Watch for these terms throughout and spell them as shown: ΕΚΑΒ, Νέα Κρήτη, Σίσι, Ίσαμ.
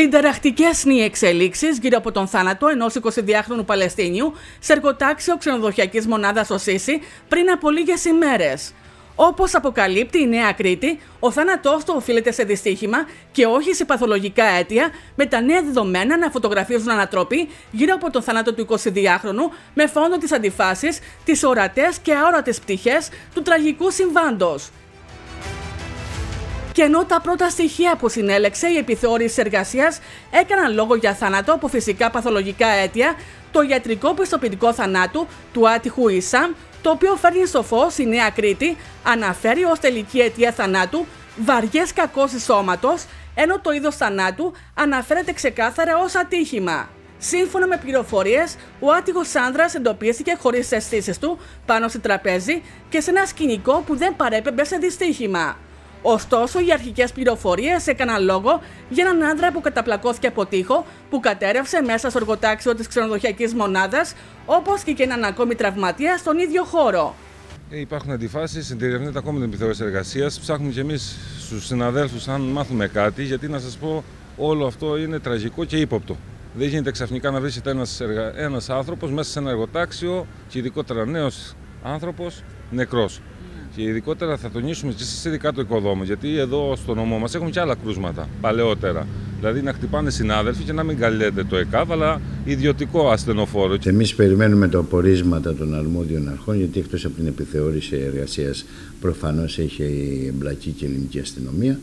Συνταρακτικές είναι οι εξελίξεις γύρω από τον θάνατο ενός 22χρονου Παλαιστίνιου σε εργοτάξιο ξενοδοχειακής μονάδας στο Σίσι πριν από λίγες ημέρες. Όπως αποκαλύπτει η Νέα Κρήτη, ο θάνατός του οφείλεται σε δυστύχημα και όχι σε παθολογικά αίτια, με τα νέα δεδομένα να φωτογραφίζουν ανατροπή γύρω από τον θάνατο του 22χρονου με φόνο τις αντιφάσεις, τις ορατές και αόρατες πτυχές του τραγικού συμβάντος. Και ενώ τα πρώτα στοιχεία που συνέλεξε η επιθεώρηση εργασίας έκαναν λόγο για θάνατο από φυσικά παθολογικά αίτια, το ιατρικό πιστοποιητικό θανάτου του άτυχου Ίσαμ, το οποίο φέρνει στο φως η Νέα Κρήτη, αναφέρει ως τελική αιτία θανάτου βαριές κακώσεις σώματος, ενώ το είδος θανάτου αναφέρεται ξεκάθαρα ως ατύχημα. Σύμφωνα με πληροφορίες, ο άτυχος άνδρας εντοπίστηκε χωρίς αισθήσεις του πάνω σε τραπέζι και σε ένα σκηνικό που δεν παρέπεμπε σε δυστύχημα. Ωστόσο, οι αρχικές πληροφορίες έκαναν λόγο για έναν άνδρα που καταπλακώθηκε από τοίχο που κατέρευσε μέσα στο εργοτάξιο της ξενοδοχειακής μονάδας, όπως και έναν ακόμη τραυματία στον ίδιο χώρο. Υπάρχουν αντιφάσεις, διερευνείται ακόμη την επιθεώρηση εργασίας. Ψάχνουμε κι εμείς στους συναδέλφους αν μάθουμε κάτι, γιατί να σας πω, όλο αυτό είναι τραγικό και ύποπτο. Δεν γίνεται ξαφνικά να βρίσκεται ένας άνθρωπος μέσα σε ένα εργοτάξιο και ειδικότερα νέος άνθρωπος νεκρός. Και ειδικότερα θα τονίσουμε και σε ειδικά το οικοδόμο, γιατί εδώ στο νομό μας έχουμε και άλλα κρούσματα παλαιότερα. Δηλαδή να χτυπάνε συνάδελφοι και να μην καλείται το ΕΚΑΒ, αλλά ιδιωτικό ασθενοφόρο. Εμείς περιμένουμε τα απορίσματα των αρμόδιων αρχών, γιατί εκτός από την επιθεώρηση εργασίας προφανώς έχει εμπλακεί και η ελληνική αστυνομία.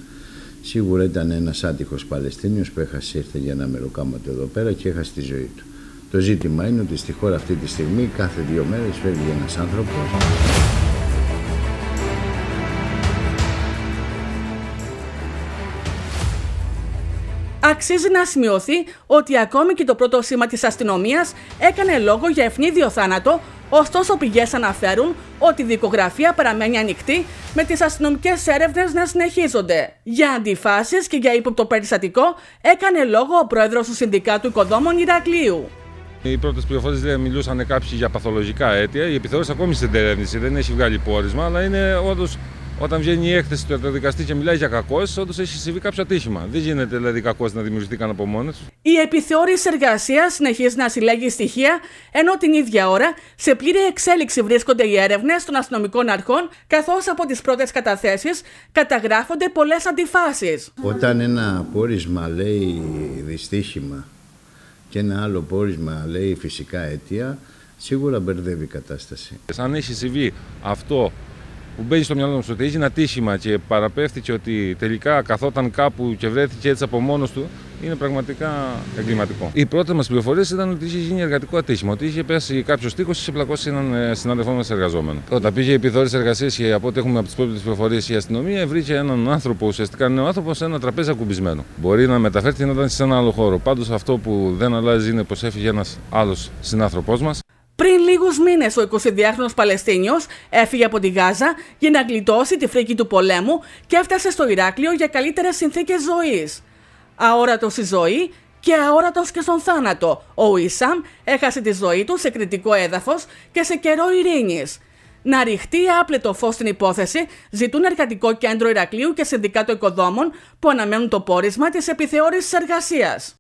Σίγουρα ήταν ένας άτυχος Παλαιστίνιος που έχασε, ήρθε για ένα μεροκάματο εδώ πέρα και έχασε τη ζωή του. Το ζήτημα είναι ότι στη χώρα αυτή τη στιγμή κάθε δύο μέρες φεύγει ένας άνθρωπος. Αξίζει να σημειωθεί ότι ακόμη και το πρώτο σήμα της αστυνομίας έκανε λόγο για ευνίδιο θάνατο, ωστόσο πηγές αναφέρουν ότι η δικογραφία παραμένει ανοιχτή, με τις αστυνομικές έρευνες να συνεχίζονται. Για αντιφάσεις και για ύποπτο περιστατικό έκανε λόγο ο πρόεδρος του Συνδικάτου Οικοδόμων Ηρακλείου. Οι πρώτες πληροφορίες μιλούσαν κάποιοι για παθολογικά αίτια. Η επιθεώρηση ακόμη στην διερεύνηση, δεν έχει βγάλει πόρισμα, αλλά είναι όντως. Όταν βγαίνει η έκθεση του ιατροδικαστή και μιλάει για κακώσεις, όντως έχει συμβεί κάποιο ατύχημα. Δεν γίνεται δηλαδή κακώσεις να δημιουργηθήκαν από μόνες. Η επιθεώρηση εργασίας συνεχίζει να συλλέγει στοιχεία, ενώ την ίδια ώρα σε πλήρη εξέλιξη βρίσκονται οι έρευνες των αστυνομικών αρχών, καθώς από τις πρώτες καταθέσεις καταγράφονται πολλές αντιφάσεις. Όταν ένα πόρισμα λέει δυστύχημα και ένα άλλο πόρισμα λέει φυσικά αίτια, σίγουρα μπερδεύει η κατάσταση. Αν έχει συμβεί αυτό που μπαίνει στο μυαλό μας ότι έγινε ατύχημα και παραπέφθηκε ότι τελικά καθόταν κάπου και βρέθηκε έτσι από μόνος του, είναι πραγματικά εγκληματικό. Οι πρώτες μας πληροφορίες ήταν ότι είχε γίνει εργατικό ατύχημα, ότι είχε πέσει κάποιος τοίχος και είχε πλακώσει έναν συνάδελφό μας εργαζόμενο. Όταν πήγε η επιθεώρηση εργασίας και από ό,τι έχουμε από τις πρώτες πληροφορίες η αστυνομία, βρήκε έναν άνθρωπο, ουσιαστικά νέο άνθρωπο, σε ένα τραπέζι ακουμπισμένο. Μπορεί να μεταφέρθηκε να ήταν σε ένα άλλο χώρο. Πάντως αυτό που δεν αλλάζει είναι πως έφυγε ένας άλλος συνάνθρωπός μας. Πριν λίγους μήνες, ο 22χρονος Παλαιστίνιος έφυγε από τη Γάζα για να γλιτώσει τη φρίκη του πολέμου και έφτασε στο Ηράκλειο για καλύτερες συνθήκες ζωής. Αόρατος στη ζωή και αόρατος και στον θάνατο, ο Ίσαμ έχασε τη ζωή του σε κριτικό έδαφος και σε καιρό ειρήνης. Να ρηχτεί άπλετο φως στην υπόθεση ζητούν Εργατικό Κέντρο Ηρακλείου και Συνδικάτο Οικοδόμων που αναμένουν το πόρισμα της επιθεώρησης εργασίας.